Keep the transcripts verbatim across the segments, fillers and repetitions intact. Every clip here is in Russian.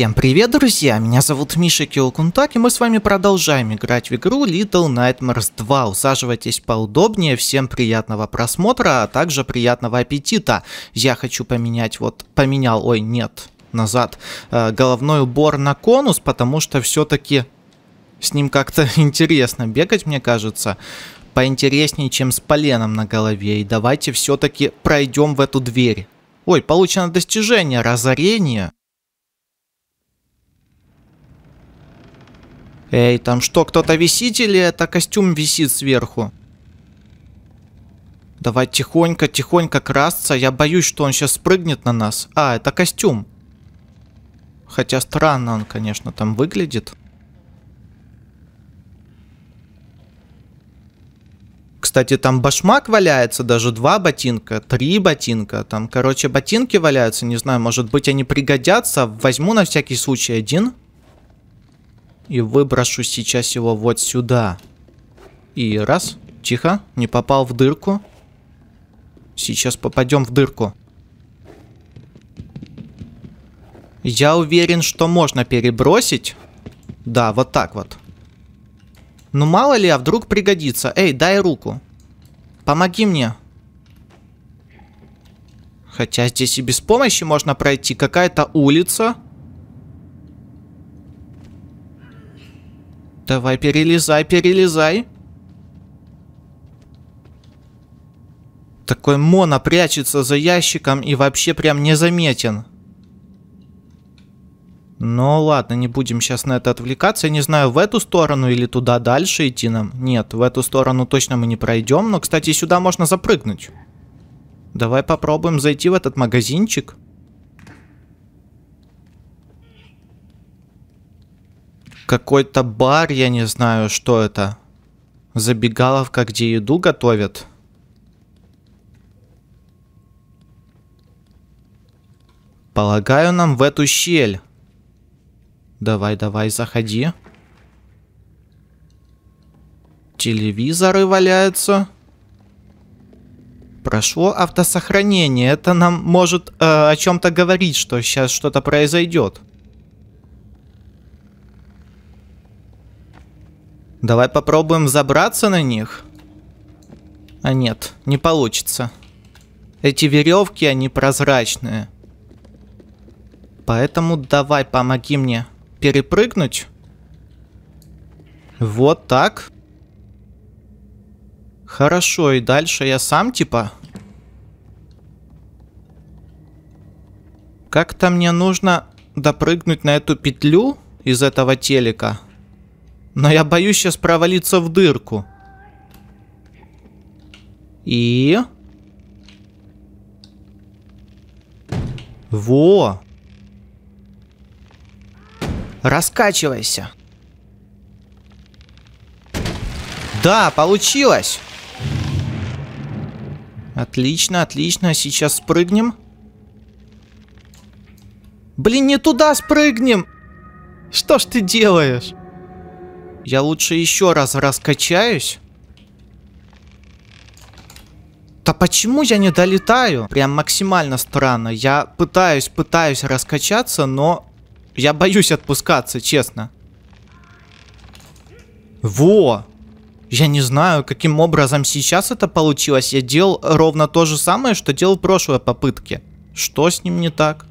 Всем привет, друзья! Меня зовут Миша Кеукунтак, и мы с вами продолжаем играть в игру Little Nightmares два. Усаживайтесь поудобнее, всем приятного просмотра, а также приятного аппетита. Я хочу поменять, вот, поменял, ой, нет, назад, э, головной убор на конус, потому что все-таки с ним как-то интересно бегать, мне кажется. Поинтереснее, чем с поленом на голове. И давайте все-таки пройдем в эту дверь. Ой, получено достижение, разорение. Эй, там что, кто-то висит или это костюм висит сверху? Давай тихонько, тихонько красться. Я боюсь, что он сейчас спрыгнет на нас. А, это костюм. Хотя странно он, конечно, там выглядит. Кстати, там башмак валяется, даже два ботинка, три ботинка. Там, короче, ботинки валяются. Не знаю, может быть, они пригодятся. Возьму на всякий случай один. И выброшу сейчас его вот сюда. И раз. Тихо. Не попал в дырку. Сейчас попадем в дырку. Я уверен, что можно перебросить. Да, вот так вот. Ну мало ли, а вдруг пригодится. Эй, дай руку. Помоги мне. Хотя здесь и без помощи можно пройти. Какая-то улица. Давай, перелезай, перелезай. Такой моно прячется за ящиком и вообще прям незаметен. Ну ладно, не будем сейчас на это отвлекаться. Я не знаю, в эту сторону или туда дальше идти нам. Нет, в эту сторону точно мы не пройдем. Но, кстати, сюда можно запрыгнуть. Давай попробуем зайти в этот магазинчик. Какой-то бар, я не знаю, что это. Забегаловка, где еду готовят. Полагаю, нам в эту щель. Давай, давай, заходи. Телевизоры валяются. Прошло автосохранение. Это нам может э, о чем-то говорить, что сейчас что-то произойдет. Давай попробуем забраться на них. А нет, не получится. Эти веревки, они прозрачные. Поэтому давай, помоги мне перепрыгнуть. Вот так. Хорошо, и дальше я сам типа... Как-то мне нужно допрыгнуть на эту петлю из этого телека. Но я боюсь сейчас провалиться в дырку. И... Во! Раскачивайся. Да, получилось! Отлично, отлично. Сейчас спрыгнем. Блин, не туда спрыгнем! Что ж ты делаешь? Я лучше еще раз раскачаюсь. Да почему я не долетаю? Прям максимально странно. Я пытаюсь, пытаюсь раскачаться, но я боюсь отпускаться, честно. Во! Я не знаю, каким образом сейчас это получилось. Я делал ровно то же самое, что делал в прошлой попытке. Что с ним не так?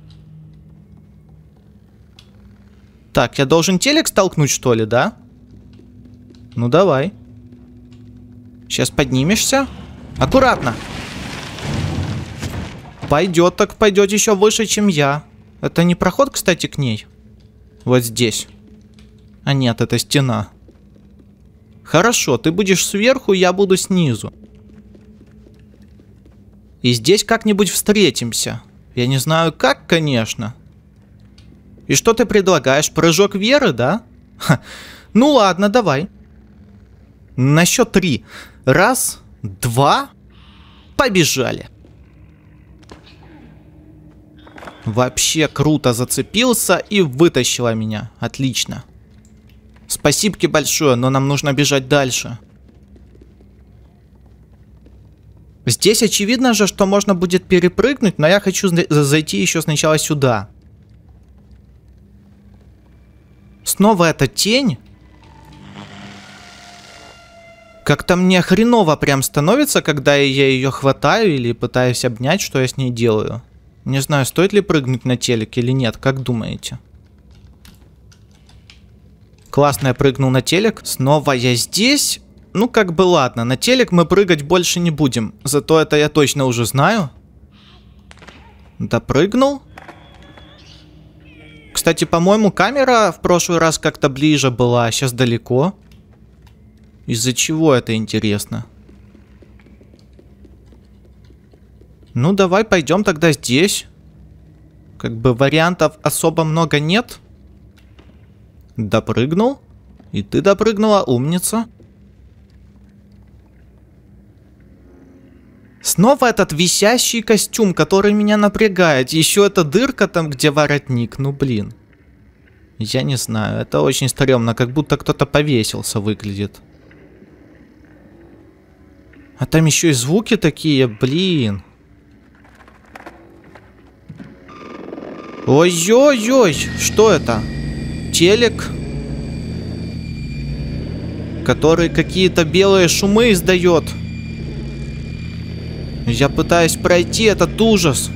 Так, я должен телек столкнуть, что ли, да? Ну давай. Сейчас поднимешься. Аккуратно. Пойдет, так пойдет еще выше, чем я. Это не проход, кстати, к ней. Вот здесь. А нет, это стена. Хорошо, ты будешь сверху, я буду снизу. И здесь как-нибудь встретимся. Я не знаю как, конечно. И что ты предлагаешь? Прыжок веры, да? Ха. Ну ладно, давай. На счет три. Раз, два. Побежали. Вообще круто зацепился и вытащила меня. Отлично. Спасибо большое, но нам нужно бежать дальше. Здесь очевидно же, что можно будет перепрыгнуть, но я хочу зайти еще сначала сюда. Снова эта тень? Как-то мне хреново прям становится, когда я ее хватаю или пытаюсь обнять, что я с ней делаю. Не знаю, стоит ли прыгнуть на телек или нет, как думаете? Классно, я прыгнул на телек. Снова я здесь. Ну как бы ладно, на телек мы прыгать больше не будем. Зато это я точно уже знаю. Допрыгнул. Кстати, по-моему, камера в прошлый раз как-то ближе была, а сейчас далеко. Из-за чего это интересно? Ну давай пойдем тогда здесь. Как бы вариантов особо много нет. Допрыгнул. И ты допрыгнула, умница. Снова этот висящий костюм, который меня напрягает. Еще эта дырка там, где воротник. Ну блин. Я не знаю, это очень стрёмно. Как будто кто-то повесился выглядит. А там еще и звуки такие, блин. Ой-ой-ой, что это? Телек, который какие-то белые шумы издает. Я пытаюсь пройти этот ужас.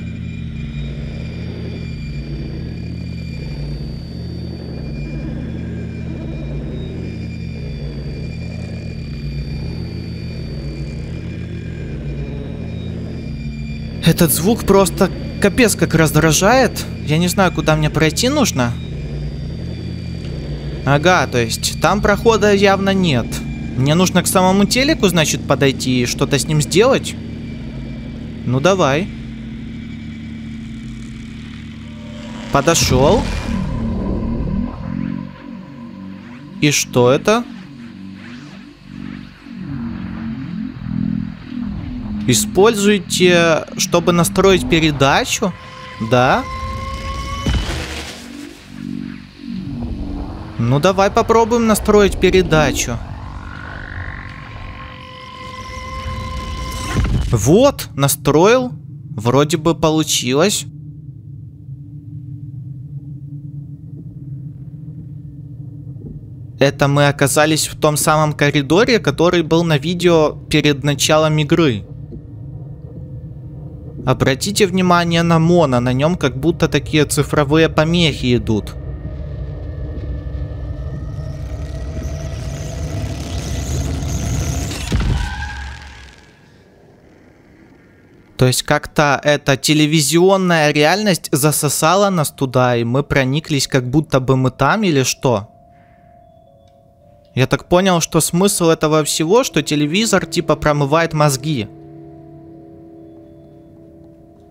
Этот звук просто капец как раздражает. Я не знаю, куда мне пройти нужно. Ага, то есть там прохода явно нет. Мне нужно к самому телеку, значит, подойти и что-то с ним сделать. Ну давай. Подошел. И что это? Используйте, чтобы настроить передачу. Да. Ну давай попробуем настроить передачу. Вот, настроил. Вроде бы получилось. Это мы оказались в том самом коридоре, который был на видео перед началом игры. Обратите внимание на моно. На нем как будто такие цифровые помехи идут. То есть как-то эта телевизионная реальность засосала нас туда, и мы прониклись, как будто бы мы там или что? Я так понял, что смысл этого всего, что телевизор типа промывает мозги.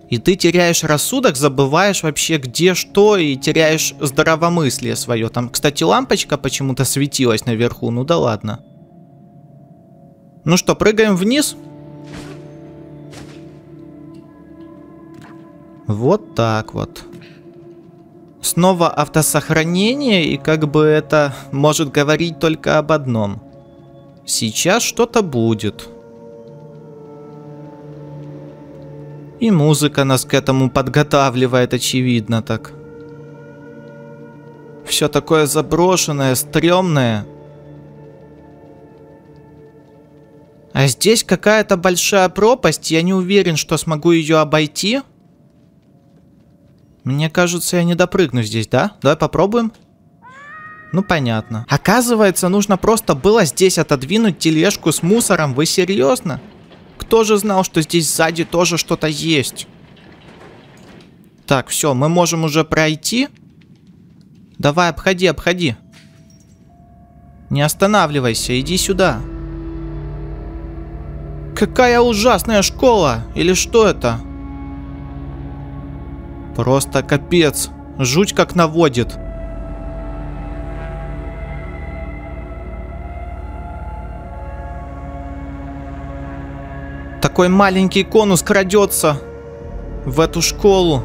И ты теряешь рассудок, забываешь вообще где что, и теряешь здравомыслие свое. Там, кстати, лампочка почему-то светилась наверху, ну да ладно. Ну что, прыгаем вниз? Вот так вот. Снова автосохранение, и как бы это может говорить только об одном. Сейчас что-то будет. И музыка нас к этому подготавливает, очевидно так. Все такое заброшенное, стрёмное. А здесь какая-то большая пропасть, я не уверен, что смогу ее обойти. Мне кажется, я не допрыгну здесь, да? Давай попробуем. Ну, понятно. Оказывается, нужно просто было здесь отодвинуть тележку с мусором. Вы серьезно? Кто же знал, что здесь сзади тоже что-то есть? Так, все, мы можем уже пройти. Давай, обходи, обходи. Не останавливайся, иди сюда. Какая ужасная школа! Или что это? Просто капец. Жуть как наводит. Такой маленький конус крадется в эту школу.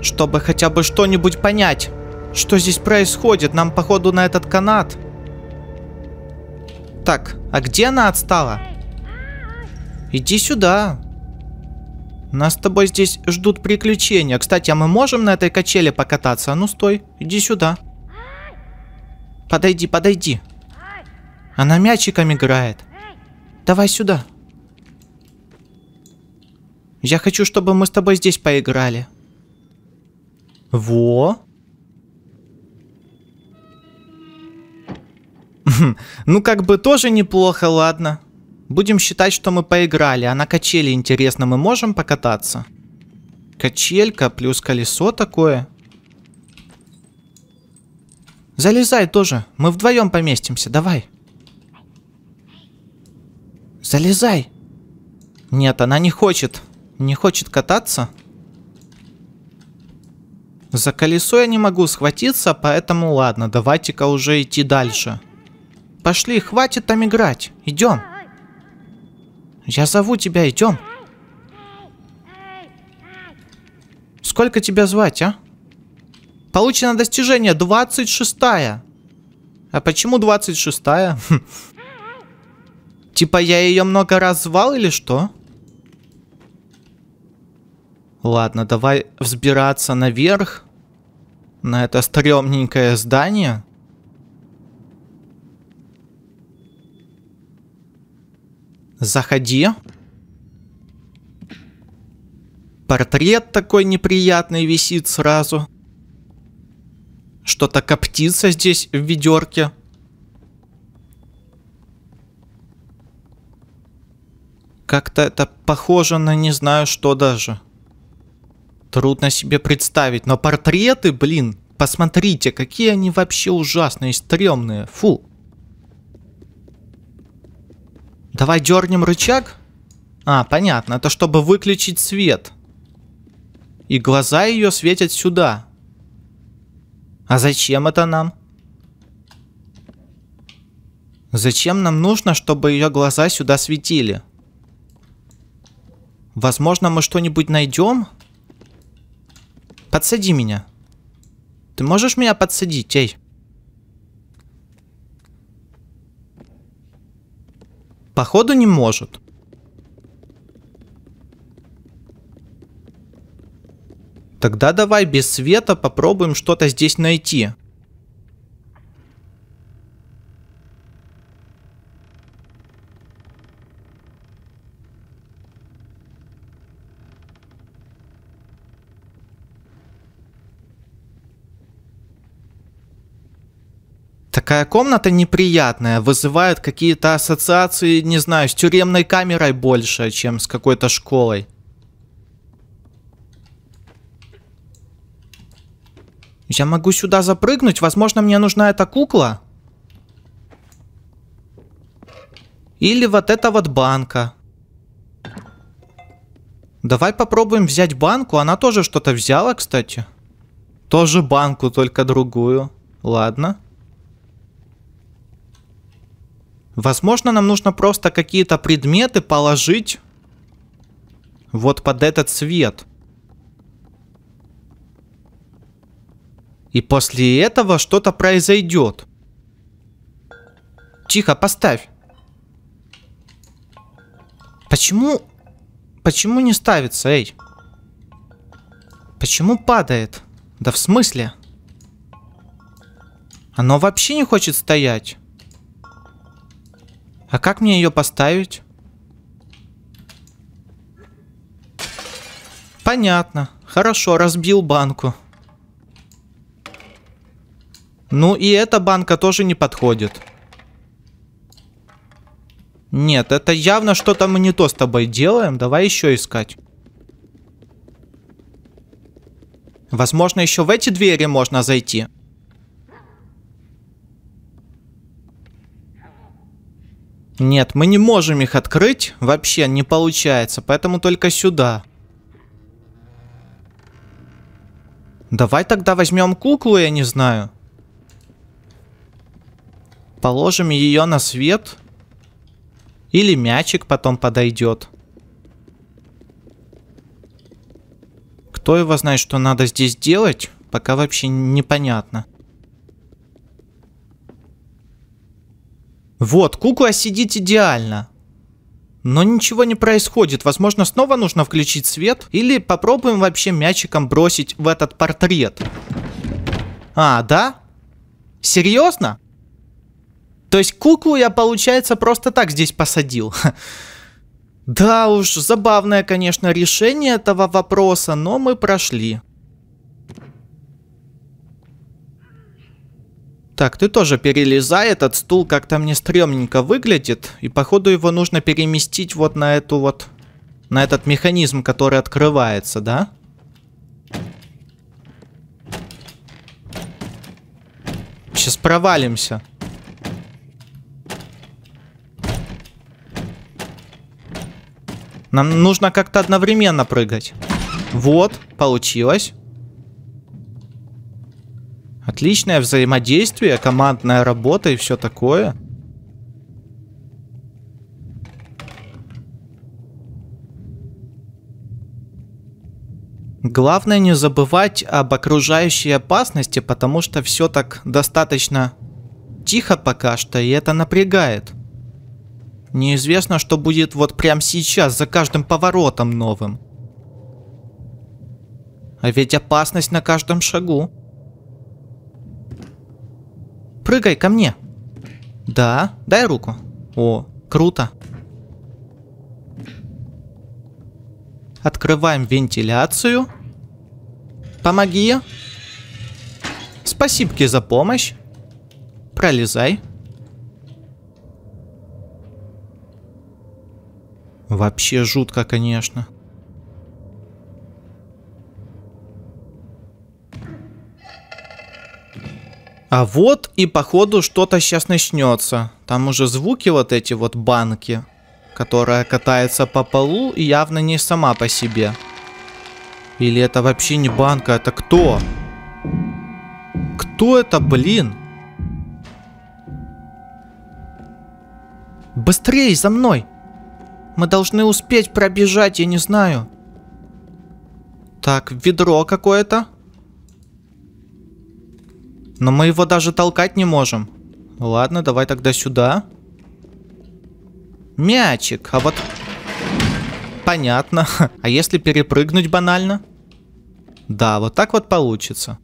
Чтобы хотя бы что-нибудь понять. Что здесь происходит? Нам, походу, на этот канат. Так, а где она отстала? Иди сюда. Нас с тобой здесь ждут приключения. Кстати, а мы можем на этой качеле покататься? А ну стой, иди сюда. Подойди, подойди. Она мячиком играет. Давай сюда. Я хочу, чтобы мы с тобой здесь поиграли. Во. Ну как бы тоже неплохо, ладно. Будем считать, что мы поиграли. А на качели, интересно, мы можем покататься? Качелька плюс колесо такое. Залезай тоже. Мы вдвоем поместимся. Давай. Залезай. Нет, она не хочет. Не хочет кататься. За колесо я не могу схватиться, поэтому ладно. Давайте-ка уже идти дальше. Пошли, хватит там играть. Идем. Я зову тебя, идем. Сколько тебя звать, а? Получено достижение двадцать шестая. А почему двадцать шестая? Типа я ее много раз звал или что? Ладно, давай взбираться наверх. На это стрёмненькое здание. Заходи. Портрет такой неприятный висит сразу. Что-то коптится здесь в ведерке. Как-то это похоже на не знаю что даже. Трудно себе представить. Но портреты, блин, посмотрите, какие они вообще ужасные, стрёмные. Фу. Давай дернем рычаг. А, понятно. Это чтобы выключить свет. И глаза ее светят сюда. А зачем это нам? Зачем нам нужно, чтобы ее глаза сюда светили? Возможно, мы что-нибудь найдем? Подсади меня. Ты можешь меня подсадить, эй? Походу не может. Тогда давай без света попробуем что-то здесь найти. Такая комната неприятная, вызывает какие-то ассоциации, не знаю, с тюремной камерой больше, чем с какой-то школой. Я могу сюда запрыгнуть, возможно, мне нужна эта кукла. Или вот эта вот банка. Давай попробуем взять банку, она тоже что-то взяла, кстати. Тоже банку, только другую. Ладно. Возможно, нам нужно просто какие-то предметы положить вот под этот свет. И после этого что-то произойдет. Тихо, поставь. Почему? Почему не ставится, эй? Почему падает? Да в смысле? Оно вообще не хочет стоять. А как мне ее поставить? Понятно. Хорошо, разбил банку. Ну и эта банка тоже не подходит. Нет, это явно что-то мы не то с тобой делаем. Давай еще искать. Возможно, еще в эти двери можно зайти. Нет, мы не можем их открыть. Вообще не получается. Поэтому только сюда. Давай тогда возьмем куклу, я не знаю. Положим ее на свет. Или мячик потом подойдет. Кто его знает, что надо здесь делать? Пока вообще непонятно. Вот, кукла сидит идеально. но ничего не происходит. Возможно, снова нужно включить свет. Или попробуем вообще мячиком бросить в этот портрет. А, да? Серьезно? То есть куклу я, получается, просто так здесь посадил. Да уж, забавное, конечно, решение этого вопроса, но мы прошли. Так, ты тоже перелезай, этот стул как-то мне стрёмненько выглядит. И походу его нужно переместить вот на эту вот... На этот механизм, который открывается, да? Сейчас провалимся. Нам нужно как-то одновременно прыгать. Вот, получилось. Отличное взаимодействие, командная работа и все такое. Главное не забывать об окружающей опасности, потому что все так достаточно тихо пока что, и это напрягает. Неизвестно, что будет вот прямо сейчас, за каждым поворотом новым. А ведь опасность на каждом шагу. Прыгай ко мне. Да, дай руку. О, круто. Открываем вентиляцию. Помоги. Спасибки за помощь. Пролезай. Вообще жутко, конечно. А вот и походу что-то сейчас начнется. Там уже звуки вот эти вот банки, которая катается по полу и явно не сама по себе. Или это вообще не банка, это кто? Кто это, блин? Быстрее, за мной! Мы должны успеть пробежать, я не знаю. Так, ведро какое-то. Но мы его даже толкать не можем. Ладно, давай тогда сюда. Мячик, а вот... Понятно. А если перепрыгнуть банально? Да, вот так вот получится.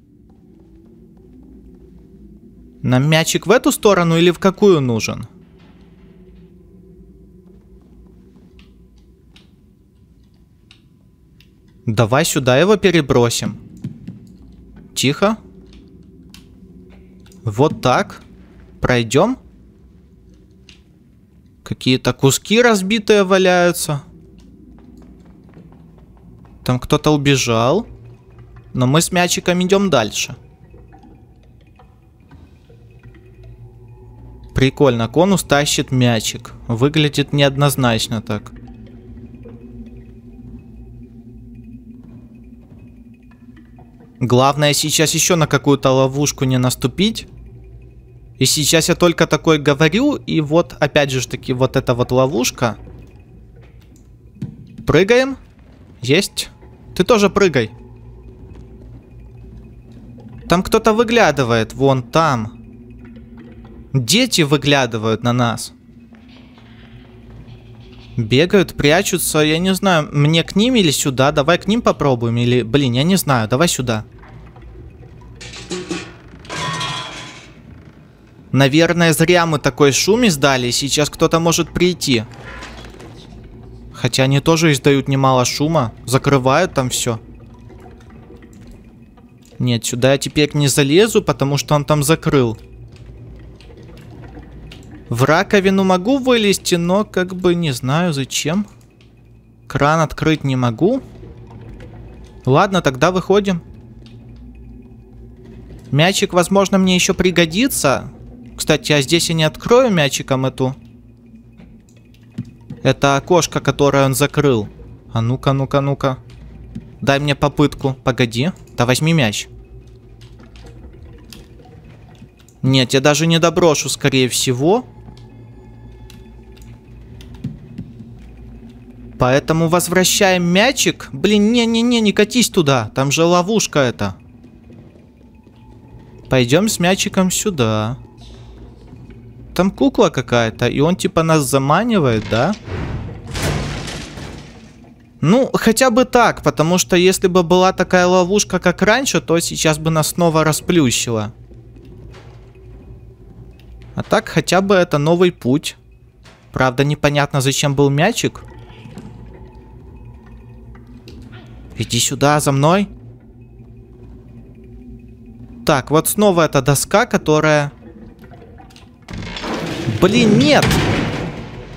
Нам мячик в эту сторону или в какую нужен? Давай сюда его перебросим. Тихо. Вот так. Пройдем. Какие-то куски разбитые валяются. Там кто-то убежал. Но мы с мячиком идем дальше. Прикольно, конус тащит мячик. Выглядит неоднозначно так. Главное сейчас еще на какую-то ловушку не наступить. И сейчас я только такой говорю, и вот опять же таки вот эта вот ловушка. Прыгаем. Есть. Ты тоже прыгай. Там кто-то выглядывает, вон там. Дети выглядывают на нас. Бегают, прячутся, я не знаю, мне к ним или сюда, давай к ним попробуем, или, блин, я не знаю, давай сюда. Наверное, зря мы такой шум издали, сейчас кто-то может прийти. Хотя они тоже издают немало шума, закрывают там все. Нет, сюда я теперь не залезу, потому что он там закрыл. В раковину могу вылезти, но как бы не знаю зачем. Кран открыть не могу. Ладно, тогда выходим. Мячик, возможно, мне еще пригодится. Кстати, а здесь я не открою мячиком эту... Это окошко, которое он закрыл. А ну-ка, ну-ка, ну-ка. Дай мне попытку. Погоди. Да возьми мяч. Нет, я даже не доброшу, скорее всего. Поэтому возвращаем мячик. Блин, не-не-не, не катись туда. Там же ловушка эта. Пойдем с мячиком сюда. Там кукла какая-то, и он типа нас заманивает, да? Ну, хотя бы так, потому что если бы была такая ловушка, как раньше, то сейчас бы нас снова расплющило. А так, хотя бы это новый путь. Правда, непонятно, зачем был мячик. Иди сюда, за мной. Так, вот снова эта доска, которая... Блин, нет!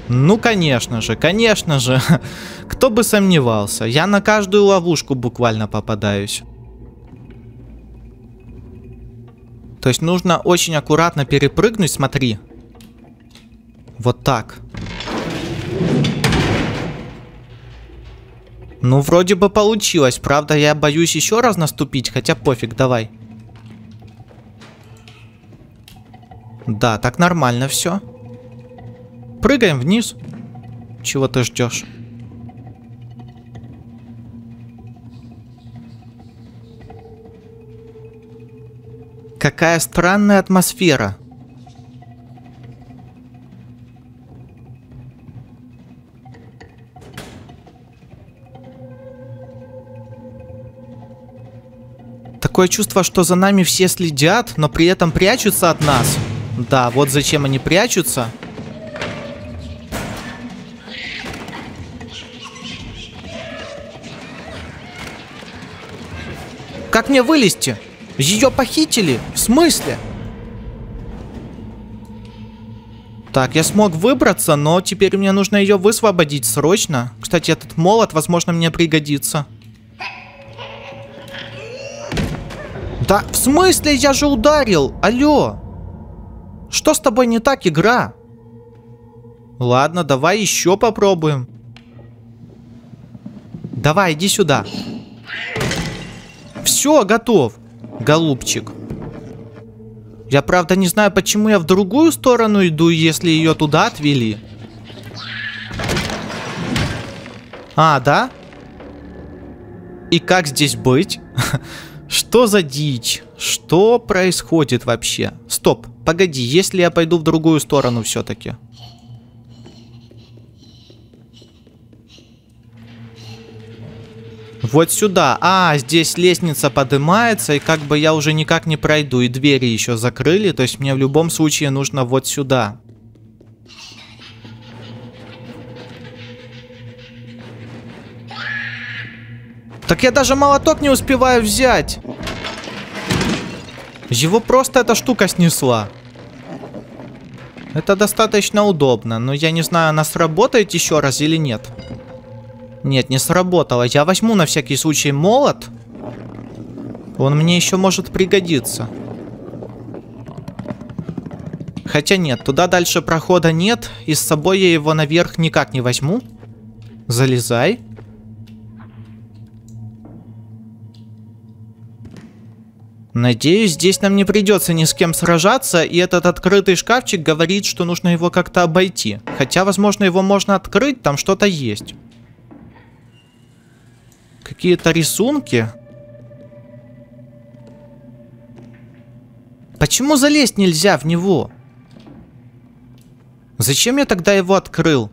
Ну, конечно же, конечно же. Кто бы сомневался. Я на каждую ловушку буквально попадаюсь. То есть нужно очень аккуратно перепрыгнуть, смотри. Вот так. Ну, вроде бы получилось. Правда, я боюсь еще раз наступить, хотя пофиг, давай. Да, так нормально все. Прыгаем вниз. Чего ты ждешь? Какая странная атмосфера. Такое чувство, что за нами все следят, но при этом прячутся от нас. Да, вот зачем они прячутся. Как мне вылезти? Ее похитили? В смысле? Так, я смог выбраться, но теперь мне нужно ее высвободить срочно. Кстати, этот молот, возможно, мне пригодится. Да, в смысле? Я же ударил! Алло! Что с тобой не так, игра? Ладно, давай еще попробуем. Давай, иди сюда. Все, готов, голубчик. Я, правда, не знаю, почему я в другую сторону иду, если ее туда отвели. А, да? И как здесь быть? Что за дичь? Что происходит вообще? Стоп, погоди, если я пойду в другую сторону все-таки? Вот сюда. А, здесь лестница поднимается, и как бы я уже никак не пройду, и двери еще закрыли, то есть мне в любом случае нужно вот сюда. Так я даже молоток не успеваю взять. Его просто эта штука снесла. Это достаточно удобно, но я не знаю, она сработает еще раз или нет. Нет, не сработало. Я возьму на всякий случай молот. Он мне еще может пригодиться. Хотя нет, туда дальше прохода нет, и с собой я его наверх никак не возьму. Залезай. Надеюсь, здесь нам не придется ни с кем сражаться, и этот открытый шкафчик говорит, что нужно его как-то обойти. Хотя, возможно, его можно открыть, там что-то есть. Какие-то рисунки. Почему залезть нельзя в него? Зачем я тогда его открыл?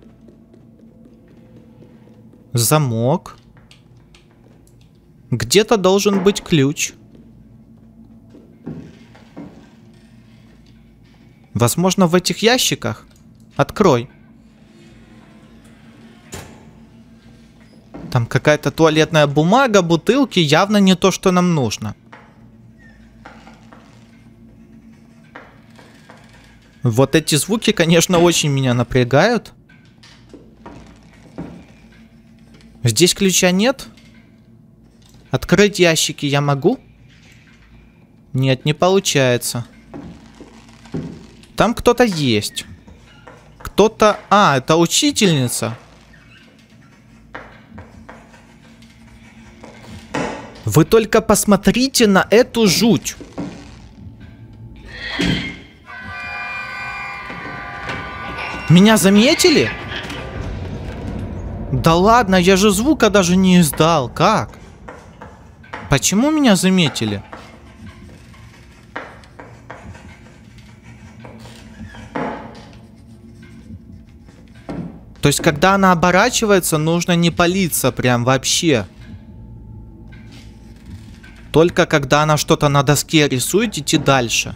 Замок. Где-то должен быть ключ. Возможно, в этих ящиках? Открой. Там какая-то туалетная бумага, бутылки, явно не то, что нам нужно. Вот эти звуки, конечно, очень меня напрягают. Здесь ключа нет? Открыть ящики я могу? Нет, не получается. Там кто-то есть. Кто-то... А, это учительница. Вы только посмотрите на эту жуть. Меня заметили? Да ладно, я же звука даже не издал. Как? Почему меня заметили? То есть, когда она оборачивается, нужно не палиться прям вообще. Только когда она что-то на доске рисует, идти дальше.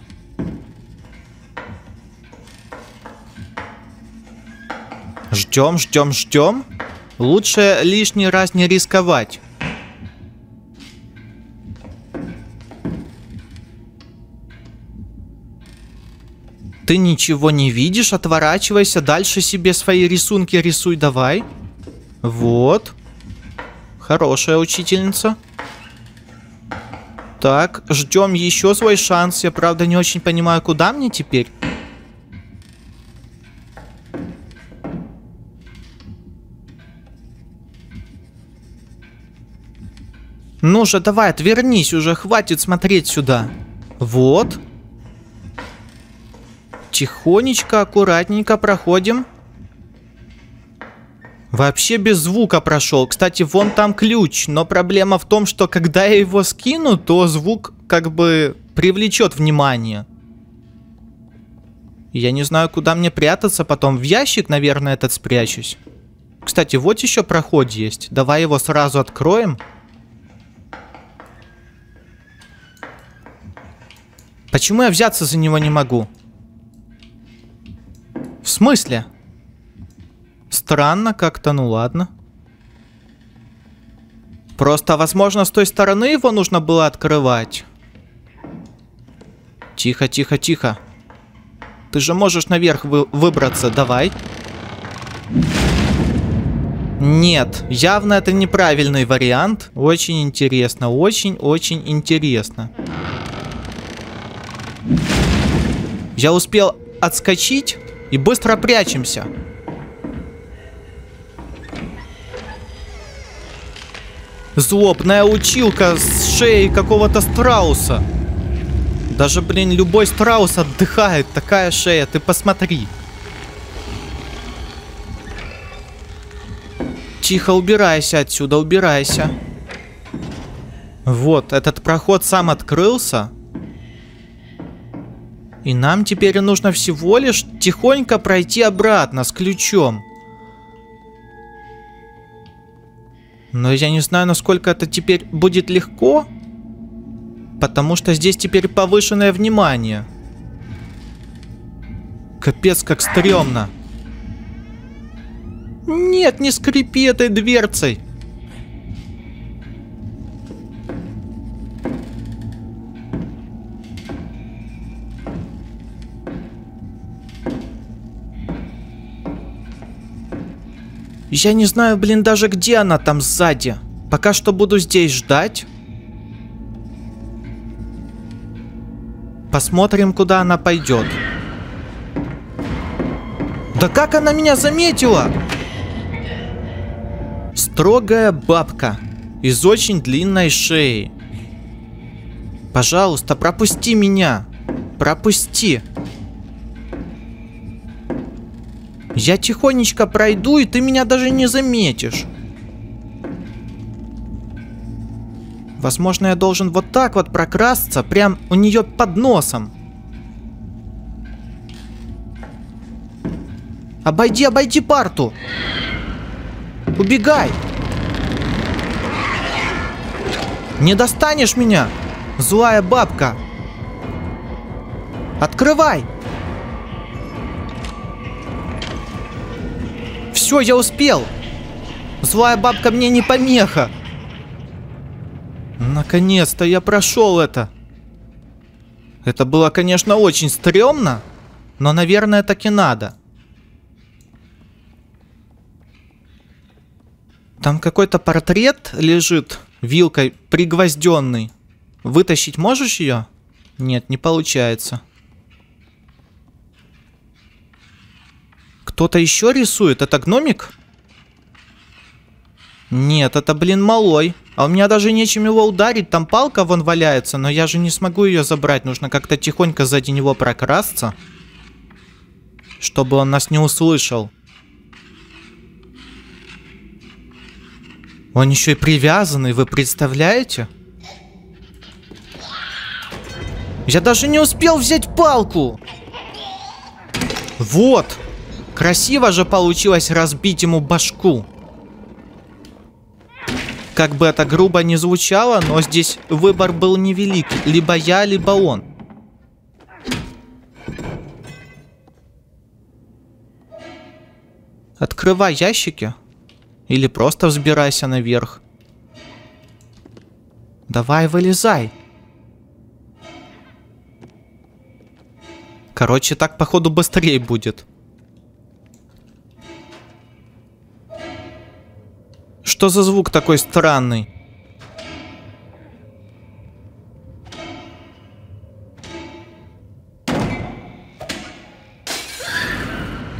Ждем, ждем, ждем. Лучше лишний раз не рисковать. Ты ничего не видишь, отворачивайся, дальше себе свои рисунки рисуй, давай. Вот. Хорошая учительница. Так, ждем еще свой шанс. Я, правда, не очень понимаю, куда мне теперь. Ну же, давай, отвернись уже, хватит смотреть сюда. Вот. Тихонечко, аккуратненько проходим. Вообще без звука прошел. Кстати, вон там ключ. Но проблема в том, что когда я его скину, то звук как бы привлечет внимание. Я не знаю, куда мне прятаться потом. В ящик, наверное, этот спрячусь. Кстати, вот еще проход есть. Давай его сразу откроем. Почему я взяться за него не могу? В смысле? Странно как-то, ну ладно. Просто, возможно, с той стороны его нужно было открывать. Тихо, тихо, тихо. Ты же можешь наверх вы- выбраться, давай. Нет, явно это неправильный вариант. Очень интересно, очень-очень интересно. Я успел отскочить. И быстро прячемся. Злобная училка с шеей какого-то страуса. Даже, блин, любой страус отдыхает. Такая шея, ты посмотри. Тихо, убирайся отсюда, убирайся. Вот, этот проход сам открылся. И нам теперь нужно всего лишь тихонько пройти обратно с ключом. Но я не знаю, насколько это теперь будет легко. Потому что здесь теперь повышенное внимание. Капец, как стрёмно. Нет, не скрипи этой дверцей. Я не знаю, блин, даже где она там сзади. Пока что буду здесь ждать. Посмотрим, куда она пойдет. Да как она меня заметила? Строгая бабка из очень длинной шеи. Пожалуйста, пропусти меня. Пропусти. Я тихонечко пройду, и ты меня даже не заметишь. Возможно, я должен вот так вот прокрасться, прям у нее под носом. Обойди, обойди парту. Убегай. Не достанешь меня, злая бабка. Открывай. Все, я успел. Злая бабка мне не помеха. Наконец-то я прошел это. Это было, конечно, очень стрёмно, но, наверное, так и надо. Там какой-то портрет лежит вилкой пригвозденный. Вытащить можешь ее? Нет, не получается. Кто-то еще рисует? Это гномик? Нет, это, блин, малой. А у меня даже нечем его ударить. Там палка вон валяется, но я же не смогу ее забрать. Нужно как-то тихонько сзади него прокрасться, чтобы он нас не услышал. Он еще и привязанный, вы представляете? Я даже не успел взять палку! Вот! Красиво же получилось разбить ему башку. Как бы это грубо не звучало, но здесь выбор был невелик. Либо я, либо он. Открывай ящики. Или просто взбирайся наверх. Давай, вылезай. Короче, так, походу, быстрее будет. Что за звук такой странный?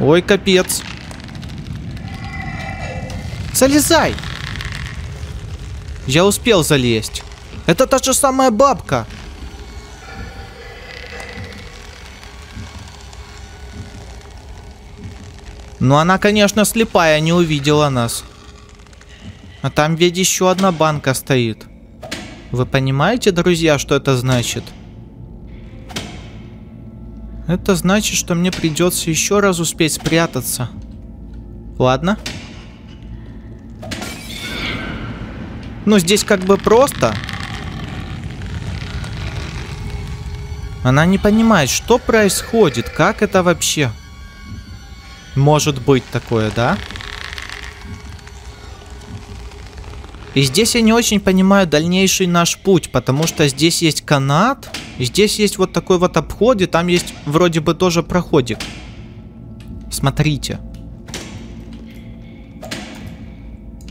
Ой, капец. Залезай! Я успел залезть. Это та же самая бабка. Но она, конечно, слепая, не увидела нас. А там ведь еще одна банка стоит. Вы понимаете, друзья, что это значит? Это значит, что мне придется еще раз успеть спрятаться. Ладно. Ну, здесь как бы просто. Она не понимает, что происходит, как это вообще. Может быть такое, да? И здесь я не очень понимаю дальнейший наш путь, потому что здесь есть канат, здесь есть вот такой вот обход, и там есть вроде бы тоже проходик. Смотрите.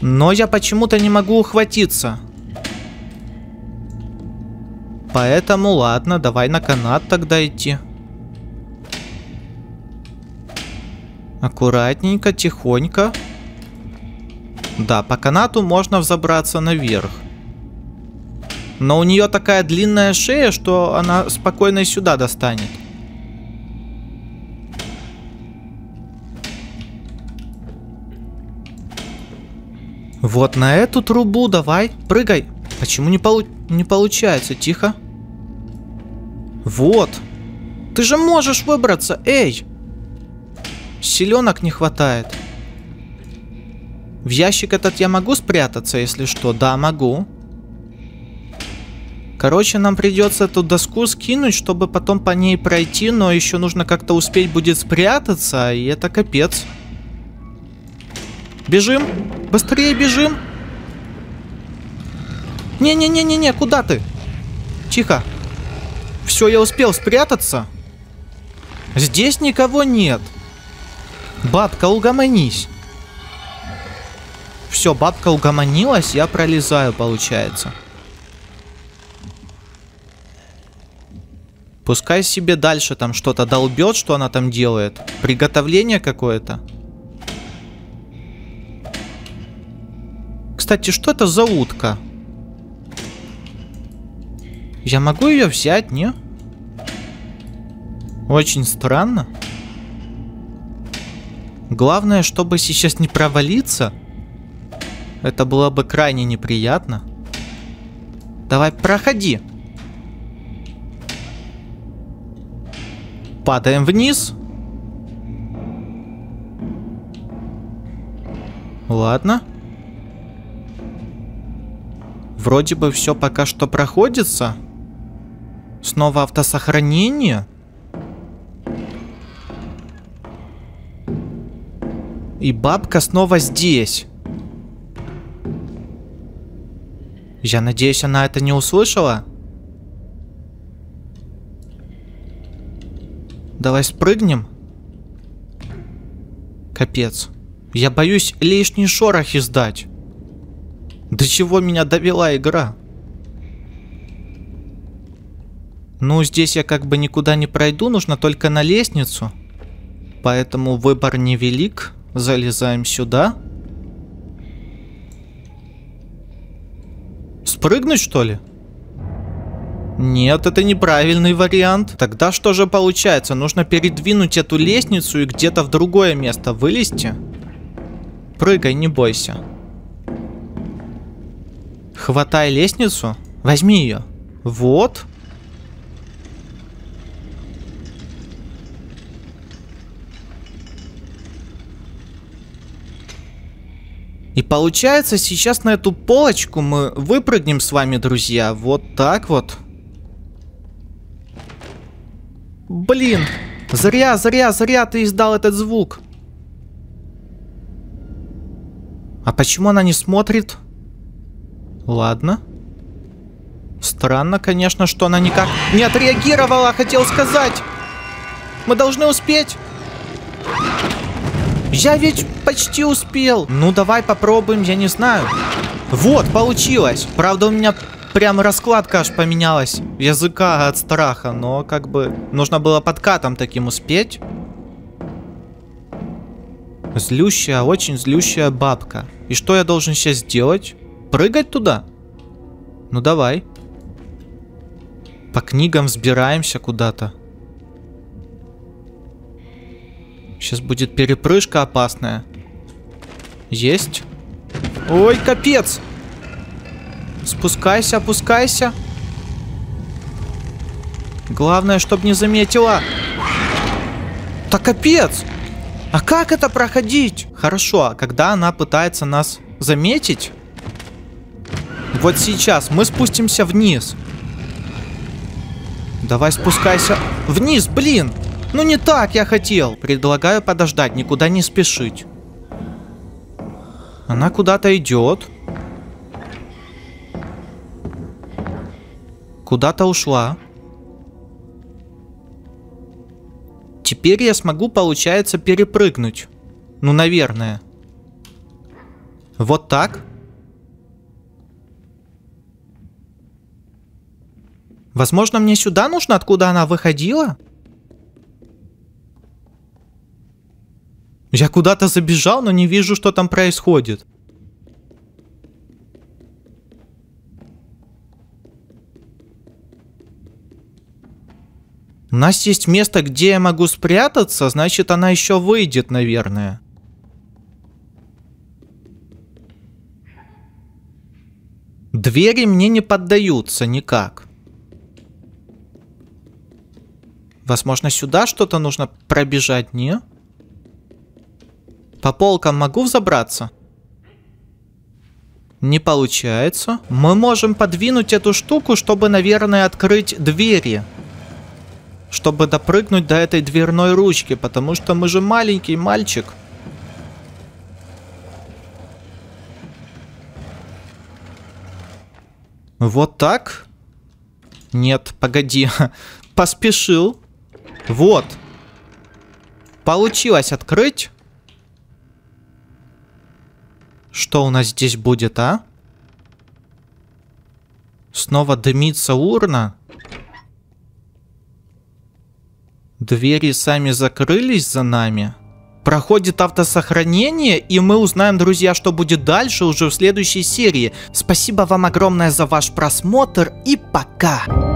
Но я почему-то не могу ухватиться. Поэтому ладно, давай на канат тогда идти. Аккуратненько, тихонько. Да, по канату можно взобраться наверх. Но у нее такая длинная шея, что она спокойно и сюда достанет. Вот на эту трубу давай, прыгай. Почему не, полу- не получается? Тихо. Вот. Ты же можешь выбраться, эй. Силенок не хватает. В ящик этот я могу спрятаться, если что? Да, могу. Короче, нам придется эту доску скинуть, чтобы потом по ней пройти, но еще нужно как-то успеть будет спрятаться, и это капец. Бежим! Быстрее бежим! Не-не-не-не-не, куда ты? Тихо. Все, я успел спрятаться. Здесь никого нет. Бабка, угомонись. Все, бабка угомонилась, я пролезаю, получается. Пускай себе дальше там что-то долбет, что она там делает. Приготовление какое-то. Кстати, что это за утка? Я могу ее взять, не? Очень странно. Главное, чтобы сейчас не провалиться. Это было бы крайне неприятно. Давай, проходи. Падаем вниз. Ладно. Вроде бы все пока что проходится. Снова автосохранение. И бабка снова здесь. Я надеюсь, она это не услышала. Давай спрыгнем. Капец. Я боюсь лишний шорох издать. До чего меня довела игра. Ну, здесь я как бы никуда не пройду. Нужно только на лестницу. Поэтому выбор невелик. Залезаем сюда. Спрыгнуть, что ли? Нет, это неправильный вариант. Тогда что же получается? Нужно передвинуть эту лестницу и где-то в другое место вылезти. Прыгай, не бойся. Хватай лестницу. Возьми ее. Вот. получается, сейчас на эту полочку мы выпрыгнем с вами, друзья. Вот так вот. Блин, зря, зря, зря ты издал этот звук. А почему она не смотрит? Ладно. Странно, конечно, что она никак не отреагировала, хотел сказать. Мы должны успеть. Я ведь почти успел. Ну, давай попробуем, я не знаю. Вот, получилось. Правда, у меня прям раскладка аж поменялась. Языка от страха, но как бы нужно было подкатом таким успеть. Злющая, очень злющая бабка. И что я должен сейчас делать? Прыгать туда? Ну, давай. По книгам взбираемся куда-то. Сейчас будет перепрыжка опасная. Есть. Ой, капец. Спускайся, опускайся. Главное, чтобы не заметила. Да капец. А как это проходить? Хорошо, когда она пытается нас заметить. Вот сейчас мы спустимся вниз. Давай спускайся вниз, блин. Ну не так я хотел. Предлагаю подождать, никуда не спешить. Она куда-то идет. Куда-то ушла. Теперь я смогу, получается, перепрыгнуть. Ну, наверное. Вот так. Возможно, мне сюда нужно, откуда она выходила? Я куда-то забежал, но не вижу, что там происходит. У нас есть место, где я могу спрятаться, значит, она еще выйдет, наверное. Двери мне не поддаются никак. Возможно, сюда что-то нужно пробежать, не? По полкам могу взобраться? Не получается. Мы можем подвинуть эту штуку, чтобы, наверное, открыть двери. Чтобы допрыгнуть до этой дверной ручки, потому что мы же маленький мальчик. Вот так? Нет, погоди. Поспешил. Вот. Получилось открыть. Что у нас здесь будет, а? Снова дымится урна. Двери сами закрылись за нами. Проходит автосохранение, и мы узнаем, друзья, что будет дальше уже в следующей серии. Спасибо вам огромное за ваш просмотр, и пока!